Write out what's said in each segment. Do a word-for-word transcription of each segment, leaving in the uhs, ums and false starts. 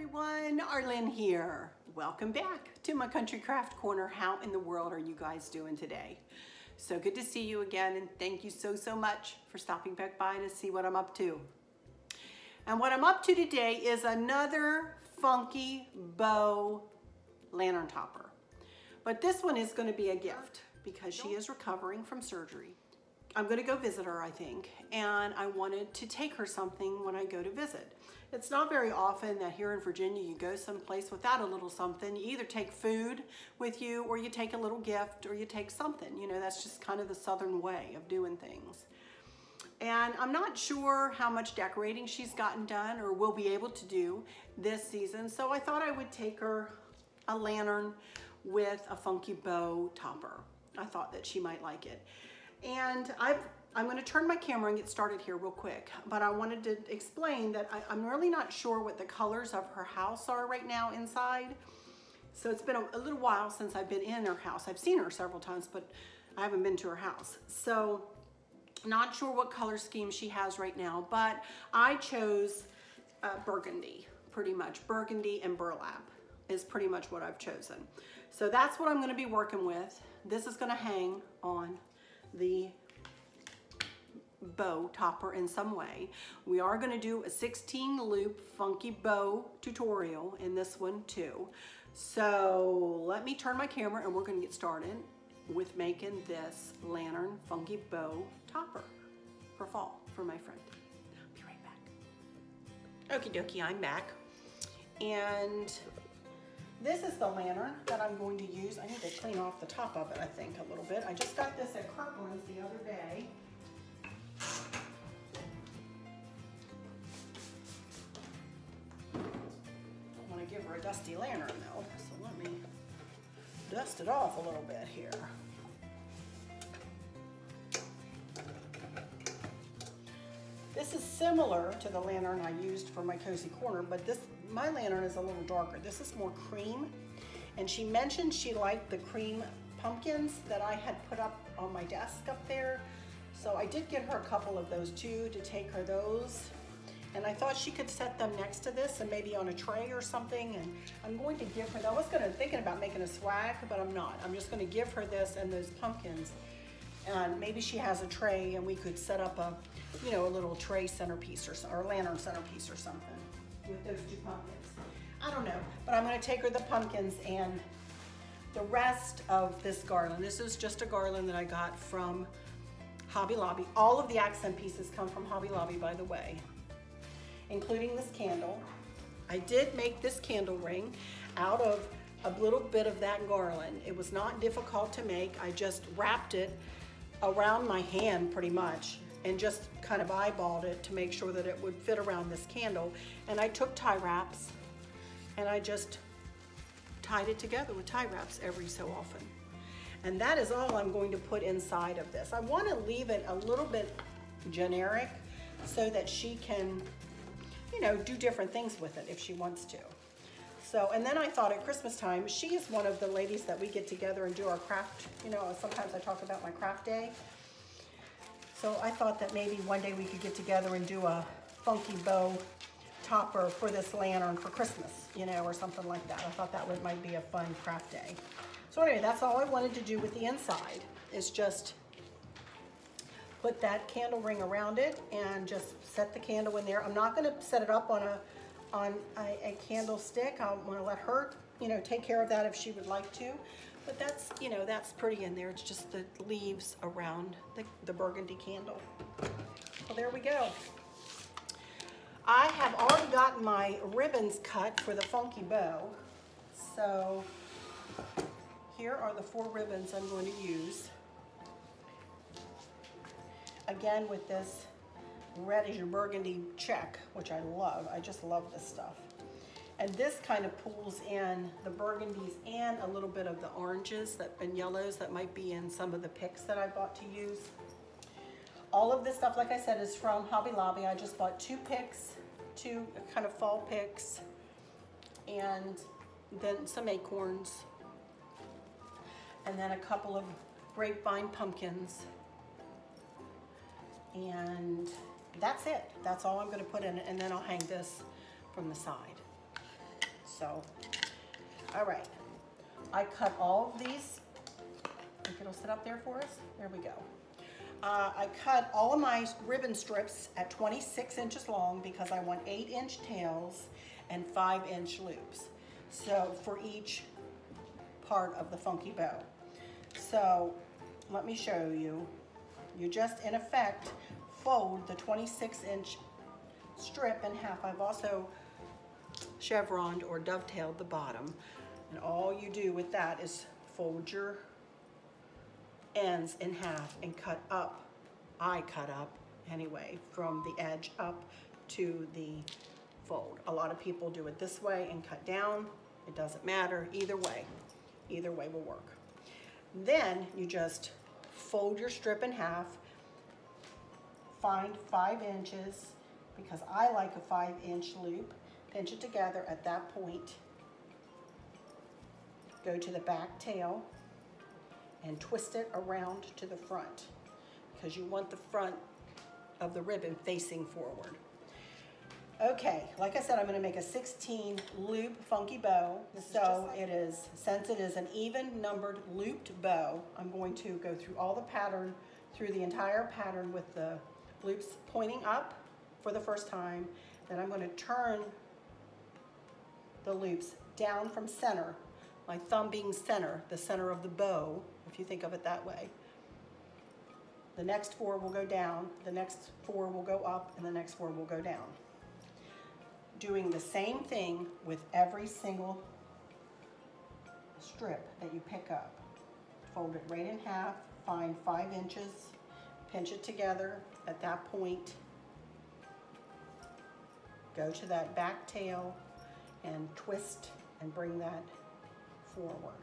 everyone, Arlynn here. Welcome back to my Country Craft Corner. How in the world are you guys doing today? So good to see you again, and thank you so, so much for stopping back by to see what I'm up to. And what I'm up to today is another funky bow lantern topper. But this one is gonna be a gift because she is recovering from surgery. I'm gonna go visit her, I think, and I wanted to take her something when I go to visit. It's not very often that here in Virginia you go someplace without a little something. You either take food with you, or you take a little gift, or you take something. You know, that's just kind of the Southern way of doing things. And I'm not sure how much decorating she's gotten done or will be able to do this season, so I thought I would take her a lantern with a funky bow topper. I thought that she might like it. And I've, I'm going to turn my camera and get started here real quick, but I wanted to explain that I, I'm really not sure what the colors of her house are right now inside. So it's been a, a little while since I've been in her house. I've seen her several times, but I haven't been to her house. So not sure what color scheme she has right now, but I chose uh, burgundy, pretty much. Burgundy and burlap is pretty much what I've chosen. So that's what I'm going to be working with. This is going to hang on the bow topper in some way. We are going to do a sixteen loop funky bow tutorial in this one too. So let me turn my camera and we're going to get started with making this lantern funky bow topper for fall for my friend. I'll be right back. Okie dokie, I'm back. And this is the lantern that I'm going to use. I need to clean off the top of it, I think, a little bit. I just got this at Kirkland's the other day. I want to give her a dusty lantern, though, so let me dust it off a little bit here. This is similar to the lantern I used for my cozy corner, but this my lantern is a little darker. This is more cream, and she mentioned she liked the cream pumpkins that I had put up on my desk up there. So I did get her a couple of those too, to take her those. And I thought she could set them next to this and maybe on a tray or something. And I'm going to give her, I was gonna, thinking about making a swag, but I'm not. I'm just gonna give her this and those pumpkins. And maybe she has a tray and we could set up a, you know, a little tray centerpiece or, or lantern centerpiece or something with those two pumpkins. I don't know, but I'm gonna take her the pumpkins and the rest of this garland. This is just a garland that I got from Hobby Lobby. All of the accent pieces come from Hobby Lobby, by the way, including this candle. I did make this candle ring out of a little bit of that garland. It was not difficult to make. I just wrapped it around my hand pretty much and just kind of eyeballed it to make sure that it would fit around this candle. And I took tie wraps and I just tied it together with tie wraps every so often. And that is all I'm going to put inside of this. I want to leave it a little bit generic so that she can, you know, do different things with it if she wants to. So, and then I thought at Christmas time, she is one of the ladies that we get together and do our craft. You know, sometimes I talk about my craft day. So I thought that maybe one day we could get together and do a funky bow topper for this lantern for Christmas, you know, or something like that. I thought that would might be a fun craft day. So anyway, that's all I wanted to do with the inside, is just put that candle ring around it and just set the candle in there. I'm not gonna set it up on a on a, a candlestick. I'm gonna let her, you know, take care of that if she would like to. But that's, you know, that's pretty in there. It's just the leaves around the, the burgundy candle. Well, there we go. I have already gotten my ribbons cut for the funky bow. So here are the four ribbons I'm going to use. Again, with this reddish burgundy check, which I love. I just love this stuff. And this kind of pulls in the burgundies and a little bit of the oranges that, and yellows that might be in some of the picks that I bought to use. All of this stuff, like I said, is from Hobby Lobby. I just bought two picks, two kind of fall picks, and then some acorns, and then a couple of grapevine pumpkins. And that's it. That's all I'm gonna put in it, and then I'll hang this from the side. So, all right. I cut all of these. I think it'll sit up there for us. There we go. Uh, I cut all of my ribbon strips at twenty-six inches long because I want eight inch tails and five inch loops. So for each part of the funky bow. So let me show you. You just in effect fold the twenty-six inch strip in half. I've also chevroned or dovetailed the bottom. And all you do with that is fold your ends in half and cut up. I cut up anyway from the edge up to the fold. A lot of people do it this way and cut down. It doesn't matter. Either way, either way will work. Then you just fold your strip in half. Find five inches because I like a five inch loop. Pinch it together at that point. Go to the back tail and twist it around to the front because you want the front of the ribbon facing forward. Okay, like I said, I'm gonna make a sixteen loop funky bow. So it is, since it is an even numbered looped bow, I'm going to go through all the pattern, through the entire pattern with the loops pointing up for the first time. Then I'm gonna turn the loops down from center, my thumb being center, the center of the bow, if you think of it that way. The next four will go down, the next four will go up, and the next four will go down. Doing the same thing with every single strip that you pick up. Fold it right in half, find five inches, pinch it together at that point. Go to that back tail and twist and bring that forward.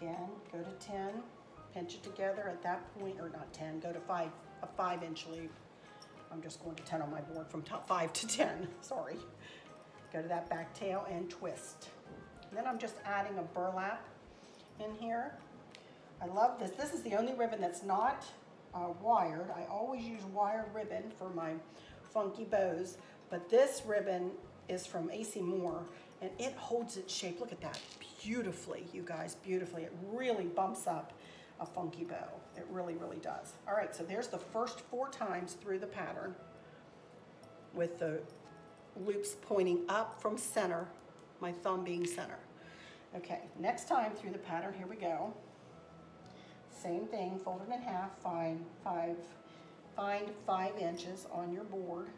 Again, go to ten, pinch it together at that point, or not ten, go to five, a five inch loop. I'm just going to ten on my board from top five to ten, sorry. Go to that back tail and twist. And then I'm just adding a burlap in here. I love this. This is the only ribbon that's not uh, wired. I always use wired ribbon for my funky bows, but this ribbon is from A C Moore, and it holds its shape. Look at that, beautifully, you guys, beautifully. It really bumps up a funky bow. It really, really does. All right, so there's the first four times through the pattern with the loops pointing up from center, my thumb being center. Okay, next time through the pattern, here we go. Same thing, fold it in half, find five, find five inches on your board,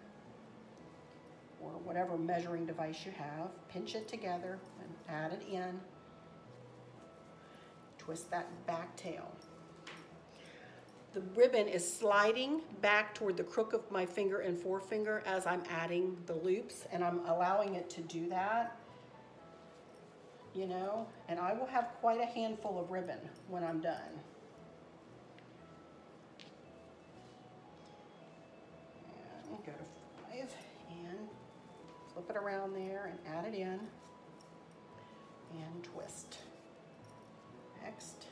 or whatever measuring device you have, pinch it together and add it in. Twist that back tail. The ribbon is sliding back toward the crook of my finger and forefinger as I'm adding the loops, and I'm allowing it to do that, you know, and I will have quite a handful of ribbon when I'm done. And go to five. Flip it around there and add it in and twist. Next.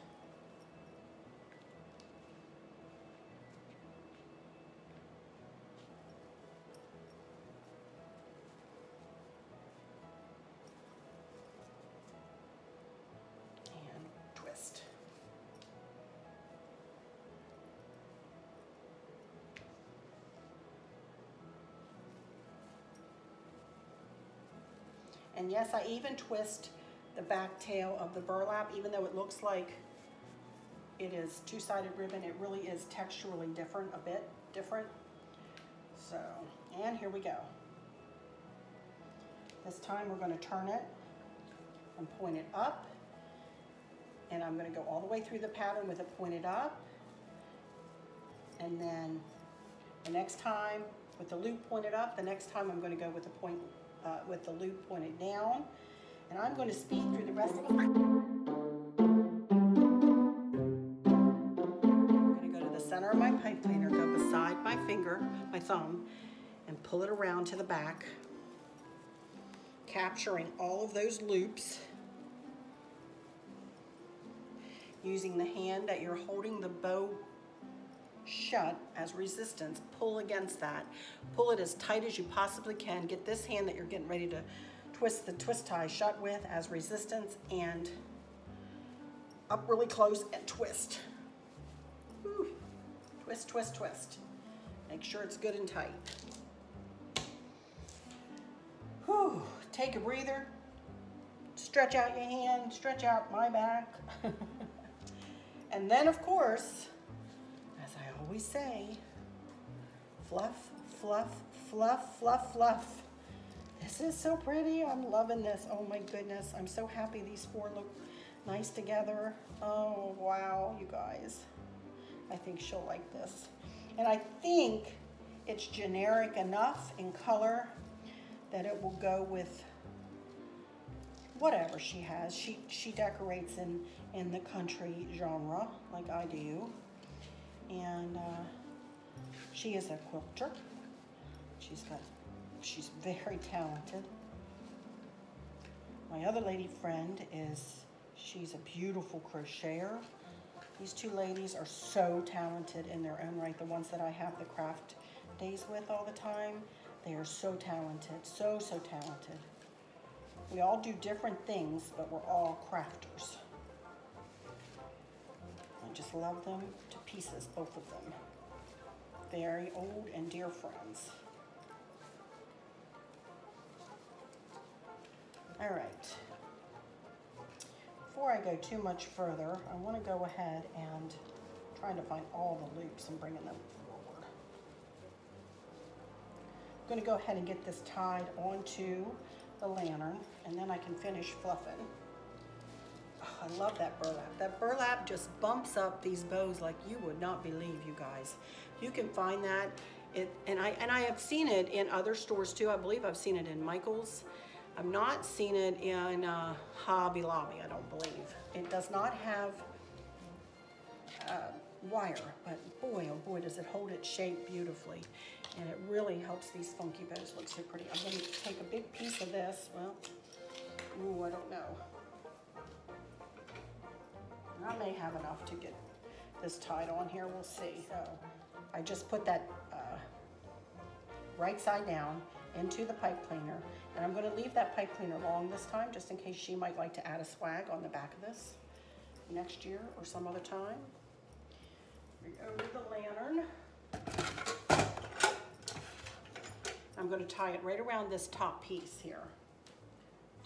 And twist. And yes, I even twist the back tail of the burlap, even though it looks like it is two-sided ribbon, it really is texturally different, a bit different. So, and here we go. This time we're gonna turn it and point it up. And I'm gonna go all the way through the pattern with it pointed up. And then the next time with the loop pointed up, the next time I'm gonna go with the point Uh, with the loop pointed down, and I'm going to speed through the rest of it. I'm going to go to the center of my pipe cleaner, go beside my finger, my thumb, and pull it around to the back, capturing all of those loops, using the hand that you're holding the bow shut as resistance, pull against that. Pull it as tight as you possibly can. Get this hand that you're getting ready to twist the twist tie shut with as resistance, and up really close and twist. Woo. Twist, twist, twist. Make sure it's good and tight. Whew. Take a breather. Stretch out your hand, stretch out my back. And then, of course, as I always say, fluff, fluff, fluff, fluff, fluff. This is so pretty. I'm loving this. Oh, my goodness. I'm so happy these four look nice together. Oh, wow, you guys. I think she'll like this. And I think it's generic enough in color that it will go with whatever she has. She she decorates in, in the country genre, like I do. And uh, she is a quilter. She's got, she's very talented. My other lady friend is, she's a beautiful crocheter. These two ladies are so talented in their own right. The ones that I have the craft days with all the time, they are so talented, so, so talented. We all do different things, but we're all crafters. I just love them to pieces, both of them. Very old and dear friends. All right. Before I go too much further, I want to go ahead and I'm trying to find all the loops and bringing them forward. I'm going to go ahead and get this tied onto the lantern, and then I can finish fluffing. Oh, I love that burlap. That burlap just bumps up these bows like you would not believe, you guys. You can find that, it, and I and I have seen it in other stores too. I believe I've seen it in Michael's. I've not seen it in uh, Hobby Lobby, I don't believe. It does not have uh, wire, but boy, oh boy, does it hold its shape beautifully. And it really helps these funky bows look so pretty. I'm going to take a big piece of this. Well, ooh, I don't know. I may have enough to get this tied on here. We'll see. So I just put that uh, right side down into the pipe cleaner. And I'm going to leave that pipe cleaner long this time, just in case she might like to add a swag on the back of this next year or some other time. Over the lantern. I'm going to tie it right around this top piece here.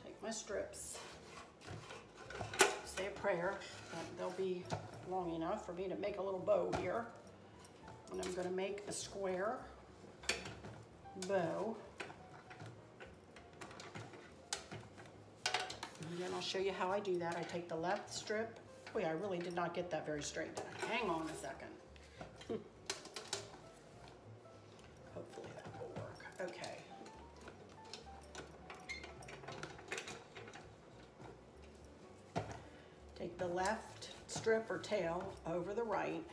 Take my strips, say a prayer that they'll be long enough for me to make a little bow here. And I'm going to make a square bow. And then I'll show you how I do that. I take the left strip. Boy, I really did not get that very straight. Hang on a second. Okay. Take the left strip or tail over the right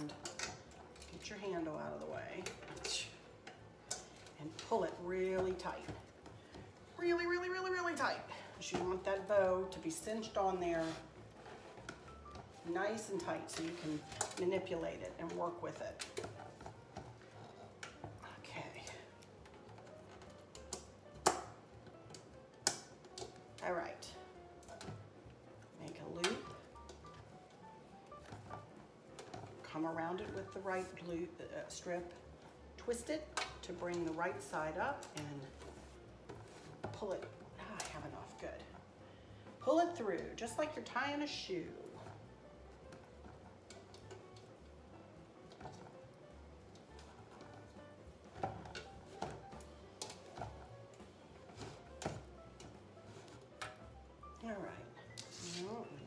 and get your handle out of the way and pull it really tight. Really, really, really, really tight. Because you want that bow to be cinched on there nice and tight so you can manipulate it and work with it. All right, make a loop, come around it with the right loop, uh, strip, twist it to bring the right side up and pull it, ah, I have enough, good. Pull it through, just like you're tying a shoe.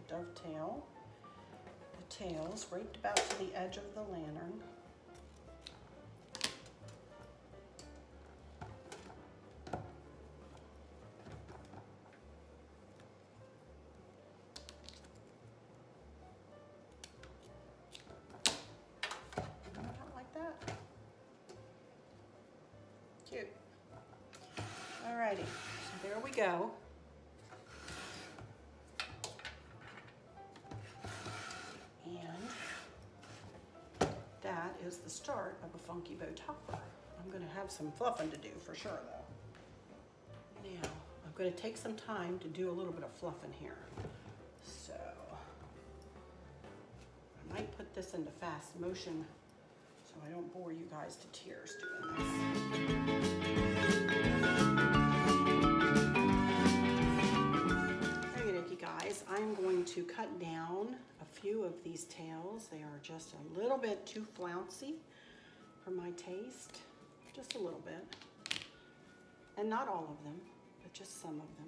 Dovetail the tails right about to the edge of the lantern. Not like that. Cute. Alrighty, so there we go. is the start of a funky bow tie. I'm going to have some fluffing to do for sure though. Now, I'm going to take some time to do a little bit of fluffing here. So, I might put this into fast motion so I don't bore you guys to tears doing this. Hey, Nikki guys, I'm going to cut down a few of these tails. They are just a little bit too flouncy for my taste. Just a little bit. And not all of them, but just some of them.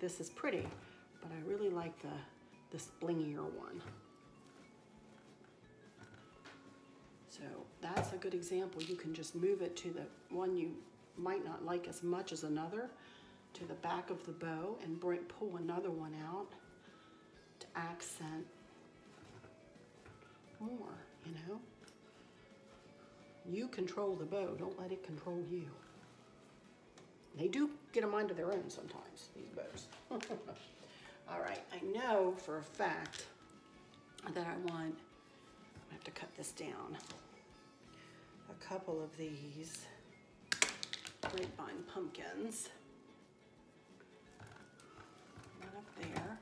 This is pretty, but I really like the, the splingier one. So that's a good example. You can just move it to the one you might not like as much as another, to the back of the bow, and bring, pull another one out to accent more, you know? You control the bow, don't let it control you. They do get a mind of their own sometimes, these bows. All right, I know for a fact that I want, I have to cut this down, a couple of these grapevine pumpkins. One up there,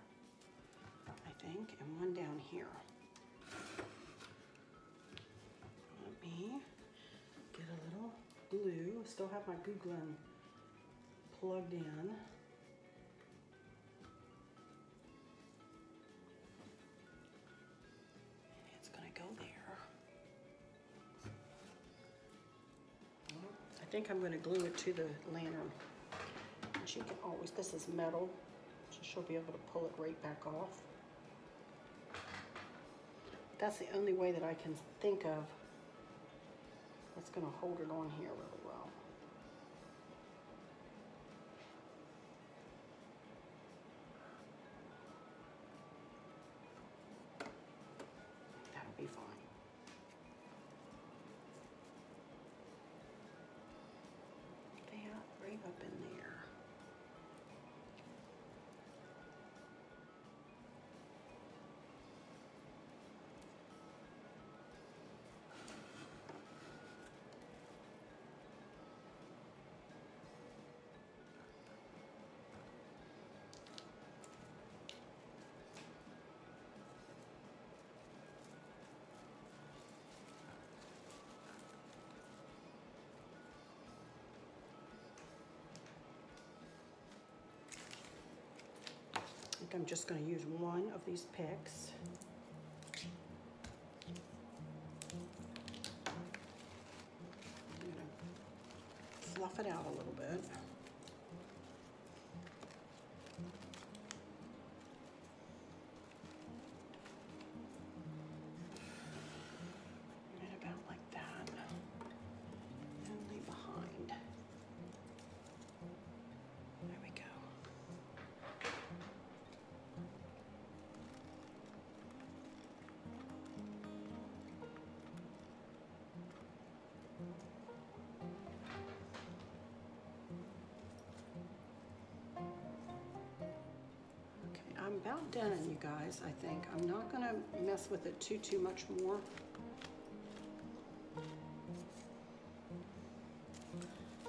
I think, and one down here. Let me get a little glue. I still have my glue gun plugged in. It's gonna go there. Well, I think I'm gonna glue it to the lantern. She can always, this is metal, so she'll be able to pull it right back off. That's the only way that I can think of that's gonna hold it on here really well. I'm just going to use one of these picks. I'm going to fluff it out a little bit. Right about like that. And leave behind. There we go. I'm about done, you guys, I think. I'm not gonna mess with it too, too much more. I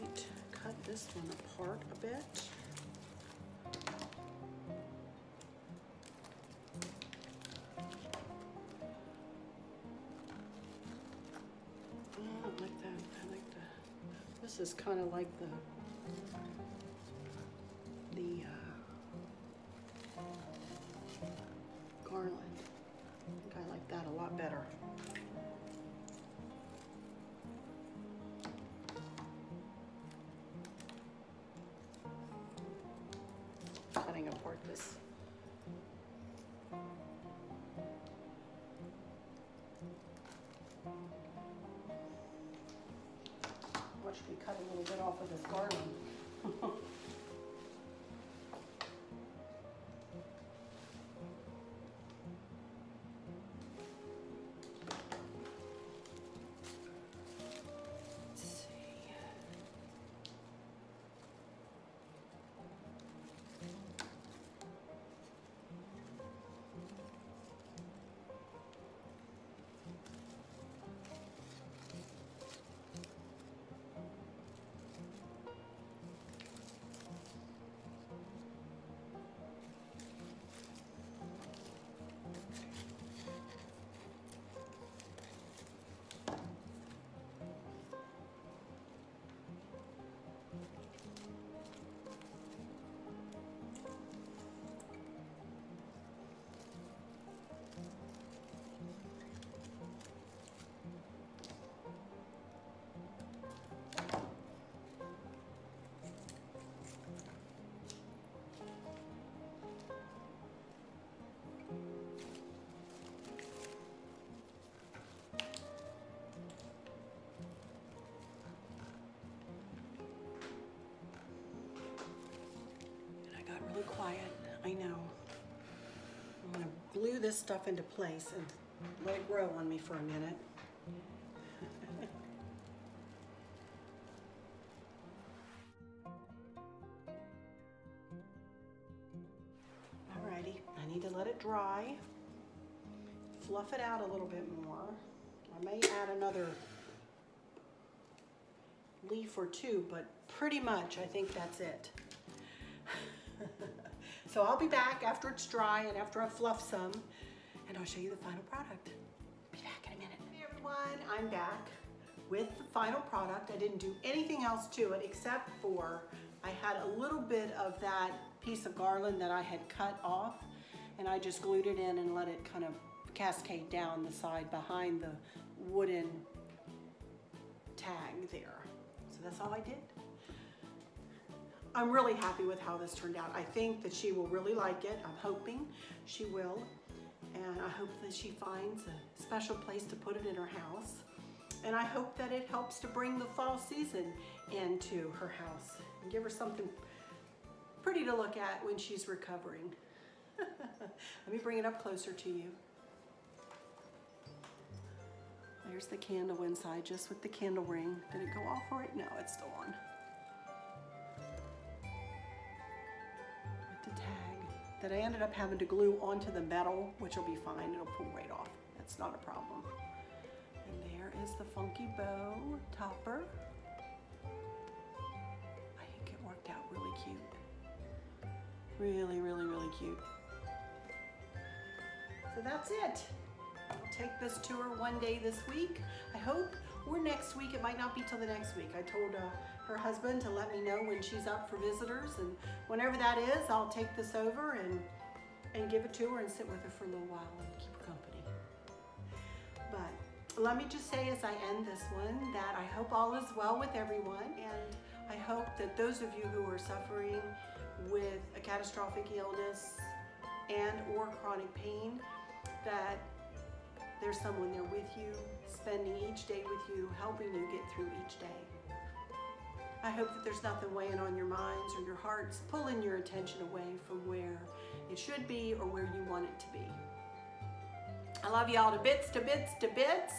might cut this one apart a bit. Oh, I like that, I like that. This is kind of like the cutting apart this. much we cut a little bit off of this garden. Really quiet, I know. I'm gonna glue this stuff into place and let it grow on me for a minute. Alrighty, I need to let it dry, fluff it out a little bit more. I may add another leaf or two, but pretty much I think that's it. So I'll be back after it's dry and after I've fluffed some, and I'll show you the final product. Be back in a minute. Hey everyone, I'm back with the final product. I didn't do anything else to it except for I had a little bit of that piece of garland that I had cut off, and I just glued it in and let it kind of cascade down the side behind the wooden tag there. So that's all I did. I'm really happy with how this turned out. I think that she will really like it. I'm hoping she will. And I hope that she finds a special place to put it in her house. And I hope that it helps to bring the fall season into her house and give her something pretty to look at when she's recovering. Let me bring it up closer to you. There's the candle inside, just with the candle ring. Did it go off right now? It's still on. That I ended up having to glue onto the metal, which will be fine, it'll pull right off. That's not a problem. And there is the funky bow topper. I think it worked out really cute. Really, really, really cute. So that's it. I'll take this to her one day this week, I hope, or next week. It might not be till the next week. I told uh, her husband to let me know when she's up for visitors, and whenever that is, I'll take this over and and give it to her and sit with her for a little while and keep her company. But let me just say, as I end this one, that I hope all is well with everyone, and I hope that those of you who are suffering with a catastrophic illness and or chronic pain, that there's someone there with you, spending each day with you, helping you get through each day. I hope that there's nothing weighing on your minds or your hearts, pulling your attention away from where it should be or where you want it to be. I love y'all to bits, to bits, to bits.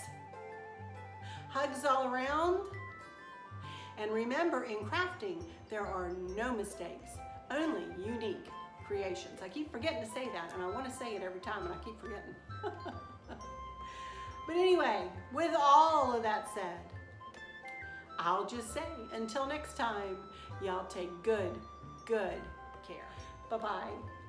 Hugs all around. And remember, in crafting, there are no mistakes, only unique creations. I keep forgetting to say that, and I want to say it every time, and I keep forgetting. But anyway, with all of that said, I'll just say, until next time, y'all take good, good care. Bye-bye.